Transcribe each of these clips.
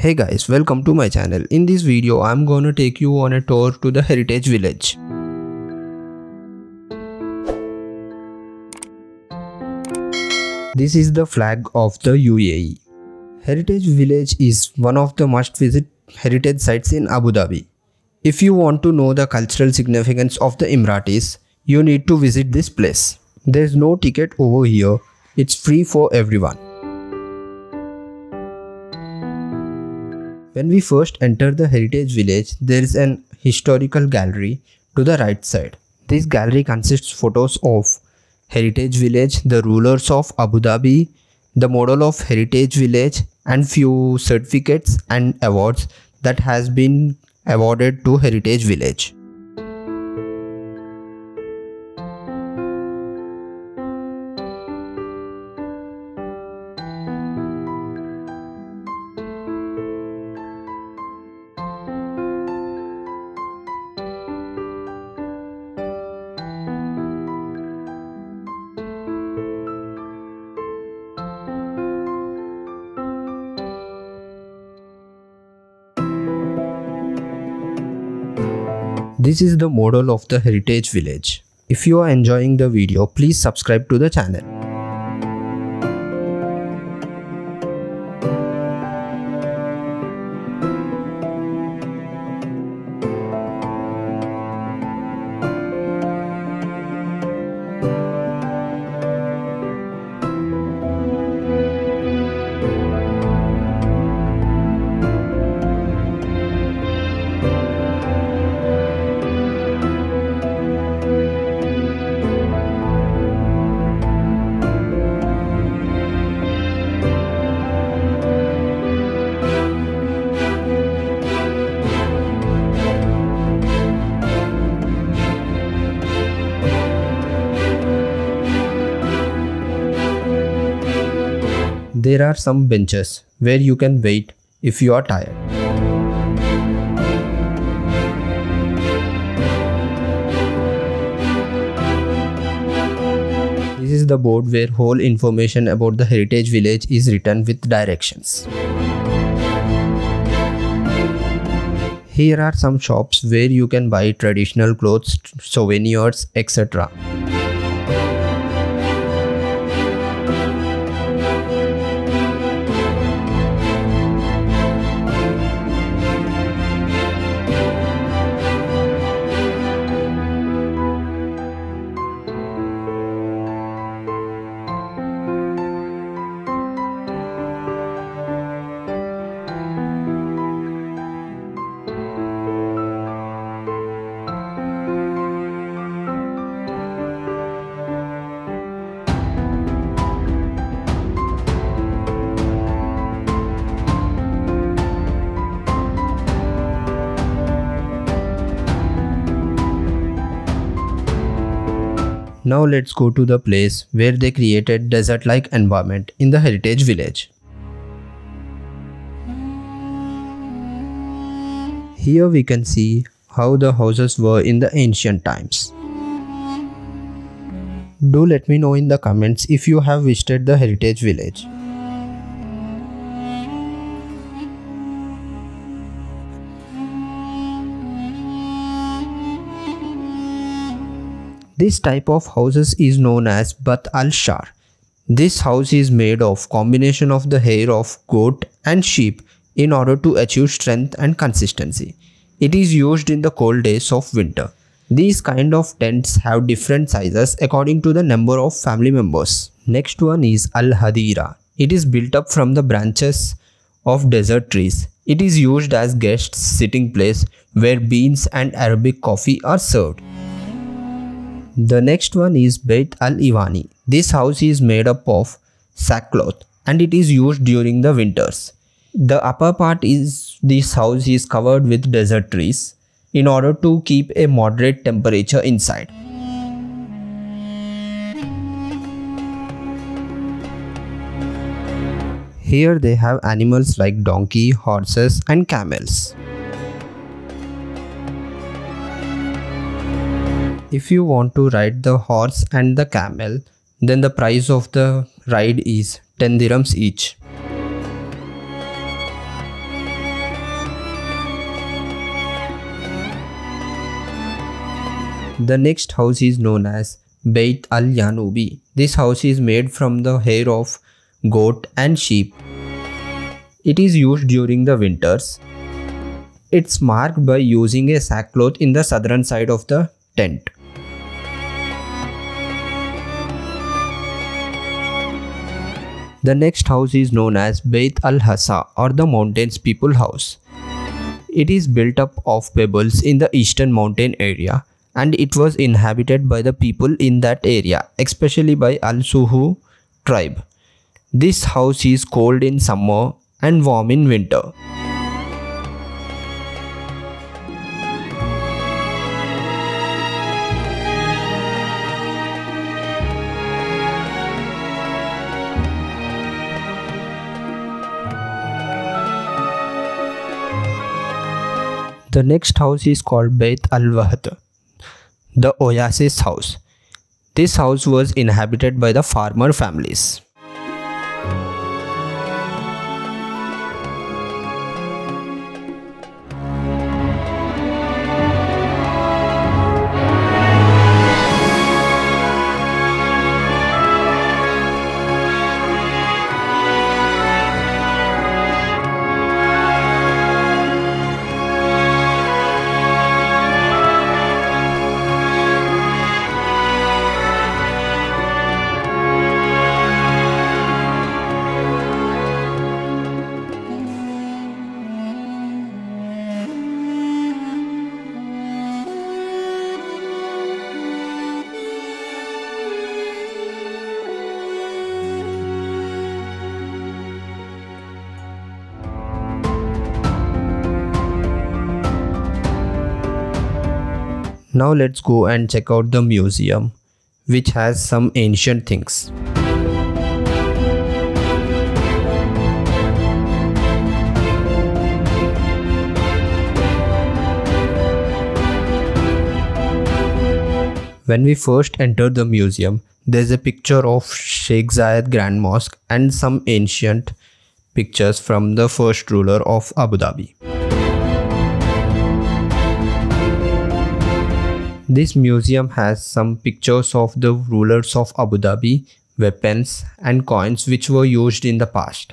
Hey guys, welcome to my channel. In this video, I'm gonna take you on a tour to the Heritage Village. This is the flag of the UAE. Heritage Village is one of the must-visit heritage sites in Abu Dhabi. If you want to know the cultural significance of the Emiratis, you need to visit this place. There's no ticket over here, it's free for everyone. When we first enter the Heritage Village, there is an historical gallery to the right side. This gallery consists photos of Heritage Village, the rulers of Abu Dhabi, the model of Heritage Village, and few certificates and awards that has been awarded to Heritage Village. This is the model of the Heritage Village. If you are enjoying the video, please subscribe to the channel. There are some benches where you can wait if you are tired. This is the board where whole information about the Heritage Village is written with directions. Here are some shops where you can buy traditional clothes, souvenirs, etc. Now let's go to the place where they created desert-like environment in the Heritage Village. Here we can see how the houses were in the ancient times. Do let me know in the comments if you have visited the Heritage Village. This type of houses is known as Bat al-Shar. This house is made of combination of the hair of goat and sheep in order to achieve strength and consistency. It is used in the cold days of winter. These kind of tents have different sizes according to the number of family members. Next one is Al-Hadira. It is built up from the branches of desert trees. It is used as guest sitting place where beans and Arabic coffee are served. The next one is Bait al Iwani. This house is made up of sackcloth and it is used during the winters. The upper part is this house is covered with desert trees in order to keep a moderate temperature inside. Here they have animals like donkey, horses and camels. If you want to ride the horse and the camel, then the price of the ride is 10 dirhams each. The next house is known as Bait Al Yanubi. This house is made from the hair of goat and sheep. It is used during the winters. It's marked by using a sackcloth in the southern side of the tent. The next house is known as Bait al Hasa, or the Mountains People House. It is built up of pebbles in the eastern mountain area, and it was inhabited by the people in that area, especially by Al Suhu tribe. This house is cold in summer and warm in winter. The next house is called Bait al Wahat, the Oasis house. This house was inhabited by the farmer families. Now let's go and check out the museum, which has some ancient things. When we first entered the museum, there's a picture of Sheikh Zayed Grand Mosque and some ancient pictures from the first ruler of Abu Dhabi. This museum has some pictures of the rulers of Abu Dhabi, weapons and coins which were used in the past.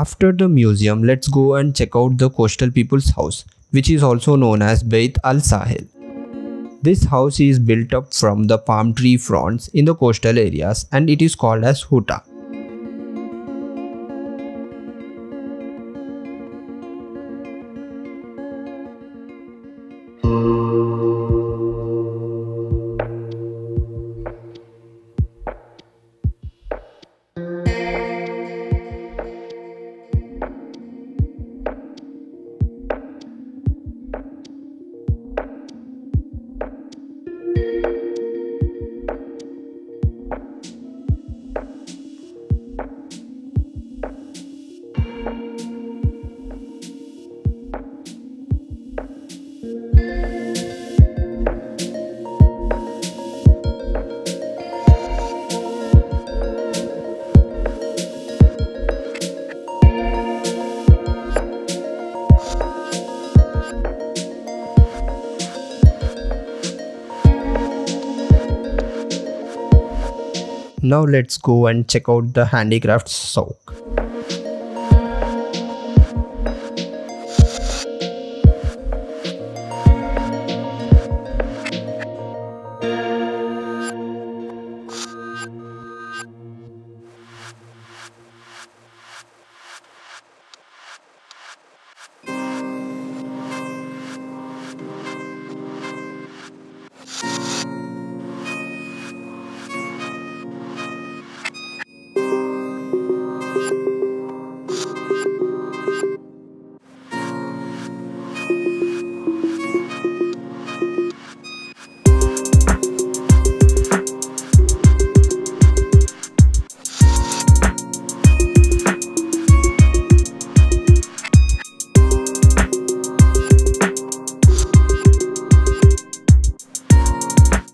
After the museum, let's go and check out the coastal people's house, which is also known as Bait al-Sahil. This house is built up from the palm tree fronds in the coastal areas and it is called as Huta. Now let's go and check out the handicraft souk.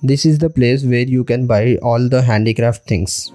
This is the place where you can buy all the handicraft things.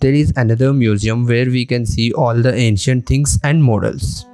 There is another museum where we can see all the ancient things and models.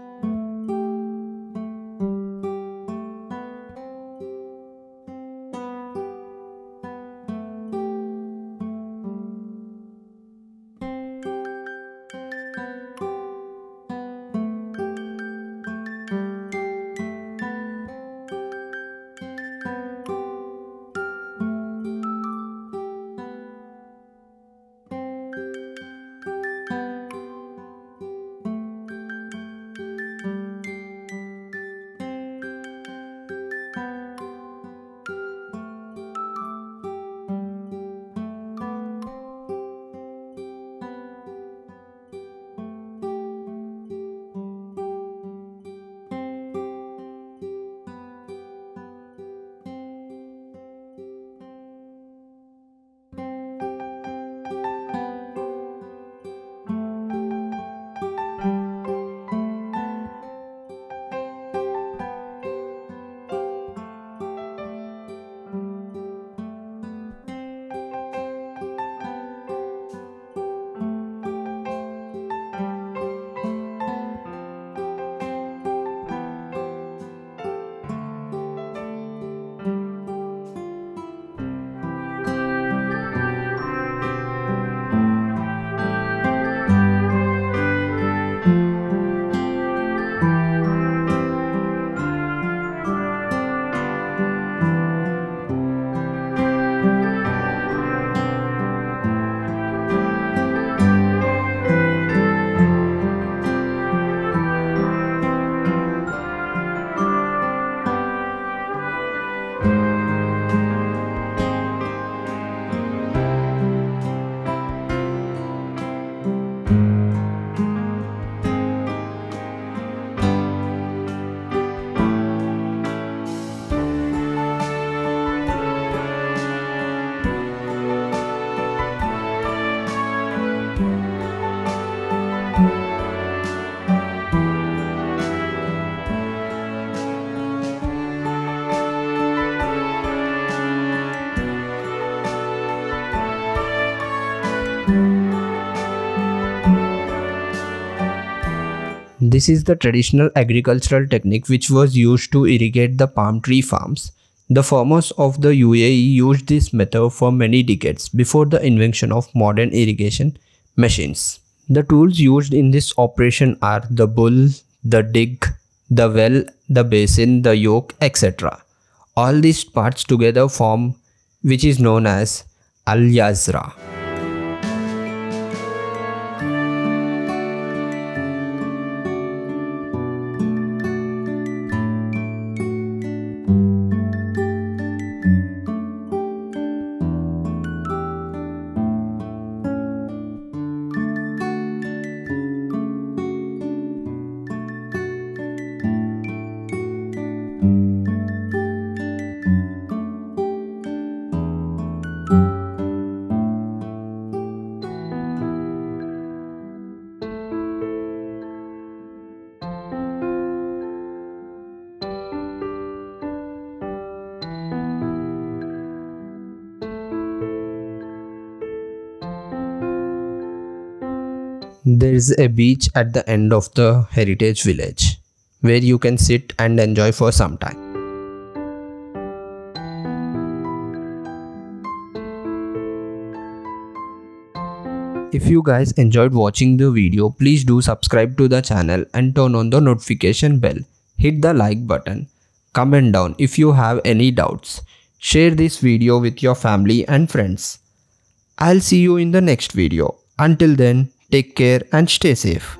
This is the traditional agricultural technique which was used to irrigate the palm tree farms. The farmers of the UAE used this method for many decades before the invention of modern irrigation machines. The tools used in this operation are the bull, the dig, the well, the basin, the yoke, etc. All these parts together form which is known as Al-Yazra. There is a beach at the end of the Heritage Village where you can sit and enjoy for some time. If you guys enjoyed watching the video, please do subscribe to the channel and turn on the notification bell. Hit the like button. Comment down if you have any doubts. Share this video with your family and friends. I'll see you in the next video. Until then, take care and stay safe.